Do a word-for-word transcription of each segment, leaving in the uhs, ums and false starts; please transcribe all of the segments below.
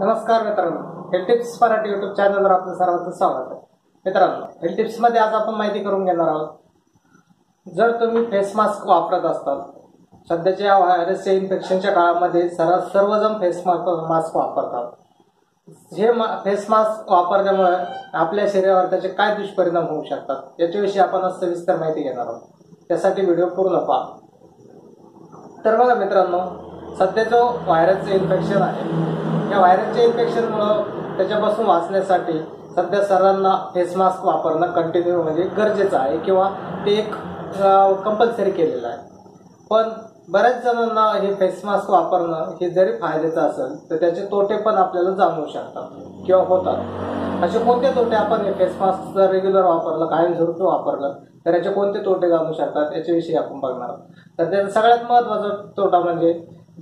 नमस्कार मित्रांनो, health tips Marathi YouTube चॅनलवर आपलं सर्वांचं स्वागत आहे। मित्रांनो, हेल्थ टिप्स मध्ये आज आपण माहिती करून घेणार आहोत। जर तुम्ही फेस मास्क वापरत असाल, सध्याच्या व्हायरस इन्फेक्शनच्या काळामध्ये सर्वजण फेस मास्क वापरतात। हे फेस मास्क वापरल्यामुळे आपल्या शरीरावर त्याचे काय दुष्परिणाम होऊ शकतात याच्याविषयी आपण आज सविस्तर माहिती घेणार आहोत। त्यासाठी व्हिडिओ पूर्ण पहा। तर बघा मित्रांनो, सध्या जो व्हायरसचं इन्फेक्शन आहे, या व्हायरसच्या इन्फेक्शनमुळे त्याच्यापासून वाचण्यासाठी सध्या सर्वांना फेस मास्क वापरणं कंटिन्यू म्हणजे गरजेचं आहे किंवा ते एक कंपल्सरी केलेलं आहे। पण बऱ्याच जणांना हे फेस मास्क वापरणं हे जरी फायद्याचं असेल तर त्याचे तोटे पण आपल्याला जाणवू शकतात किंवा होतात। असे कोणते तोटे आपण हे फेस मास्क जर रेग्युलर वापरलं, कायमस्वरूपी वापरलं तर याचे कोणते तोटे जाणवू शकतात याच्याविषयी आपण बघणार आहोत। तर त्याचा सगळ्यात महत्त्वाचा तोटा म्हणजे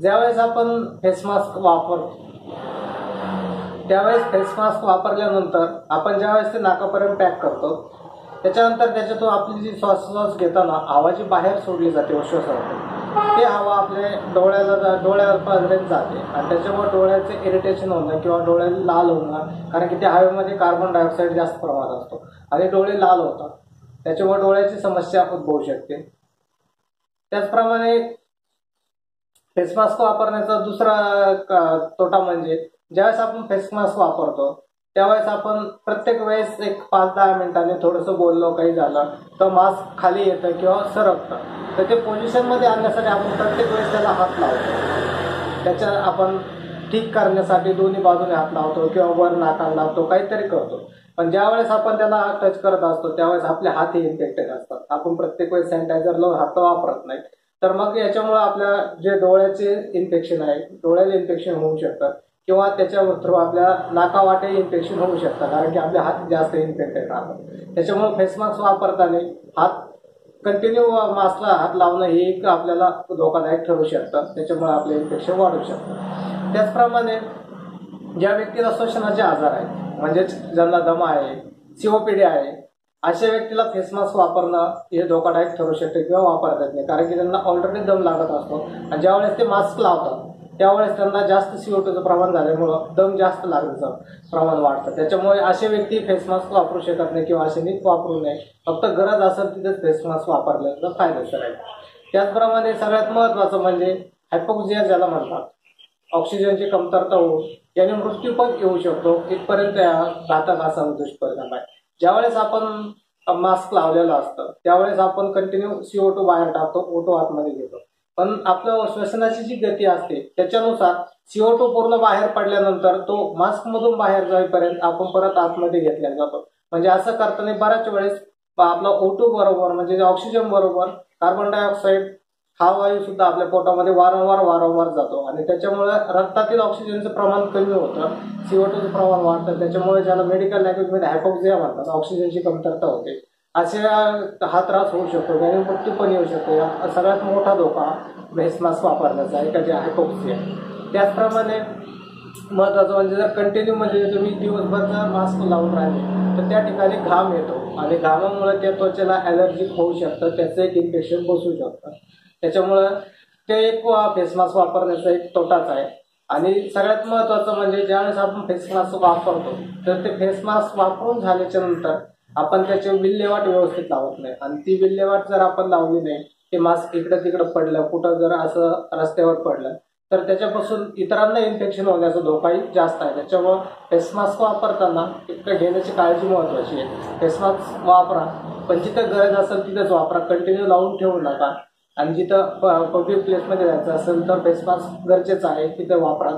ज्यावेळेस आपण फेस मास्क वापरतो त्यावेळेस फेस मास्क वापरल्यानंतर आपण ज्यावेळेस ते नाकापर्यंत पॅक करतो, त्याच्यानंतर त्याच्यातून आपली जी श्वासोच्छ्वास घेताना हवा जी बाहेर सोडली जाते श्वासातून, ते हवा आपल्या डोळ्याला डोळ्यापर्यंत जाते आणि त्याच्यामुळे डोळ्याचे इरिटेशन होणं किंवा डोळे लाल होणं, कारण की त्या हवेमध्ये कार्बन डायऑक्साईड जास्त प्रमाणात असतो आणि डोळे लाल होतात, त्याच्यामुळे डोळ्याची समस्या उद्भवू शकते। त्याचप्रमाणे फेस मास्क वापरण्याचा दुसरा तोटा म्हणजे ज्यावेळेस आपण फेस मास्क वापरतो त्यावेळेस आपण प्रत्येक वेळेस एक पाच दहा मिनिटांनी थोडंसं बोललो, काही झालं तर मास्क खाली येतं किंवा सरकतं, तर ते पोझिशनमध्ये आणण्यासाठी आपण प्रत्येक वेळेस त्याला हात लावतो, त्याच्या आपण ठीक करण्यासाठी दोन्ही बाजूने हात लावतो किंवा वर नाकाला लावतो, काहीतरी करतो। पण ज्यावेळेस आपण त्याला टच करत असतो त्यावेळेस आपले हात हे इन्फेक्टेड असतात। आपण प्रत्येक वेळेस सॅनिटायझर लावून हात वापरत नाही, तर मग याच्यामुळे आपल्या जे डोळ्याचे इन्फेक्शन आहे, डोळ्याला इन्फेक्शन होऊ शकतात किंवा त्याच्या थ्रू आपल्या नाकावाटे इन्फेक्शन होऊ शकतं, कारण की आपले हात जास्त इन्फेक्टेड राहतात। त्याच्यामुळे फेस मास्क वापरताना हात कंटिन्यू मास्कला हात लावणं हे एक आपल्याला धोकादायक ठरू शकतं, त्याच्यामुळे आपले इन्फेक्शन वाढू शकतं। त्याचप्रमाणे ज्या व्यक्तीला श्वसनाचे आजार आहेत, म्हणजेच ज्यांना दमा आहे, सीओपीडी आहे, अशा व्यक्तीला फेस मास्क वापरणं हे धोकादायक ठरू शकते किंवा वापरता येत नाही, कारण की त्यांना ऑलरेडी दम लागत असतो आणि ज्यावेळेस ते मास्क लावतात त्यावेळेस त्यांना जास्त सीओटूचं प्रमाण झाल्यामुळं दम जास्त लागण्याचं प्रमाण वाढतं। त्याच्यामुळे असे व्यक्ती फेस मास्क वापरू शकत नाही किंवा असे नीट वापरू नये, फक्त गरज असेल तिथेच फेस मास्क वापरल्याचा फायदेशीर आहे। त्याचप्रमाणे सगळ्यात महत्त्वाचं म्हणजे हायपोक्सिया ज्याला म्हणतात, ऑक्सिजनची कमतरता होऊन याने मृत्यू पण येऊ शकतो, इथपर्यंत घातक असा दुष्परिणाम आहे। ज्यावेळेस आपण मास्क लावलेलं असतं त्यावेळेस आपण कंटिन्यू सीओटू बाहेर टाकतो, ओटू आतमध्ये घेतो, पण आपल्या श्वसनाची जी गती असते त्याच्यानुसार सीओटू पूर्ण बाहेर पडल्यानंतर तो मास्कमधून बाहेर जाईपर्यंत आपण परत आतमध्ये घेतला जातो। म्हणजे असं करताना बऱ्याच वेळेस आपला ओटू बरोबर म्हणजे ऑक्सिजन बरोबर कार्बन डायऑक्साईड हा वायू सुद्धा आपल्या पोटामध्ये वारंवार वारंवार जातो आणि त्याच्यामुळे रक्तातील ऑक्सिजनचं प्रमाण कमी होतं, सीओटूचं प्रमाण वाढतं, त्याच्यामुळे ज्याला मेडिकल लँग्वेजमध्ये हायपोक्सिया म्हणतात, ऑक्सिजनची कमतरता होते, असे हा त्रास होऊ शकतो, त्याने मृत्यू पण येऊ शकतो। या सगळ्यात मोठा धोका फेस मास्क वापरण्याचा आहे का जे हायपोक्सिया। त्याचप्रमाणे महत्त्वाचं म्हणजे जर कंटिन्यू म्हणजे तुम्ही दिवसभर जर मास्क लावून राहिले तर त्या ठिकाणी घाम येतो आणि घामामुळे त्या त्वचेला ॲलर्जी होऊ शकतं, त्याचं एक इन्फेक्शन बसू शकतं, त्याच्यामुळं ते एक फेस मास्क वापरण्याचा एक तोटाच आहे। आणि सगळ्यात महत्त्वाचं म्हणजे ज्यावेळेस आपण फेस मास्क वापरतो तर ते फेस मास्क वापरून झाल्याच्या नंतर आपण त्याची विल्हेवाट व्यवस्थित लावत नाही आणि ती विल्हेवाट जर आपण लावली नाही, ते मास्क इकडं तिकडं पडलं, कुठं जर असं रस्त्यावर पडलं तर त्याच्यापासून इतरांना इन्फेक्शन होण्याचा धोकाही जास्त आहे। त्याच्यामुळं फेस मास्क वापरताना इतकं घेण्याची काळजी महत्त्वाची आहे। फेस मास्क वापरा, पण जिथं गरज असेल तिथंच वापरा, कंटिन्यू लावून ठेवू नका। आणि जिथं पब्लिक प्लेसमध्ये जायचं असेल तर फेस मास्क गरजेचं आहे, तिथं वापरा,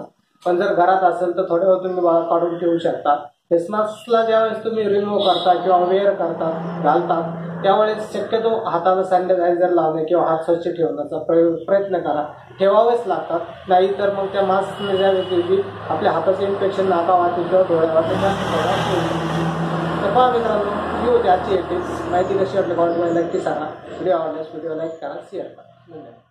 पण जर घरात असेल तर थोड्या वेळ तुम्ही बाहेर काढून ठेवू शकता। फेस मास्कला ज्यावेळेस तुम्ही रिमूव्ह करता किंवा वेअर करता घालता त्यावेळेस शक्यतो हाताला सॅनिटायझर लावणे किंवा हात स्वच्छ ठेवण्याचा प्रयत्न करा, ठेवावेच लागतात, नाही तर मग त्या मास्कने ज्या व्यक्तीची आपल्या हाताचं इन्फेक्शन नाकावाटे किंवा डोळ्यावाटे जास्त प्रमाणात होईल। तर पहा मित्रांनो, ही होती आजची टिप्स। माहिती कशी वाटली कॉमेंटमध्ये नक्की सांगा। व्हिडिओ आवडल्यास व्हिडिओ लाईक करा, शेअर करा। धन्यवाद।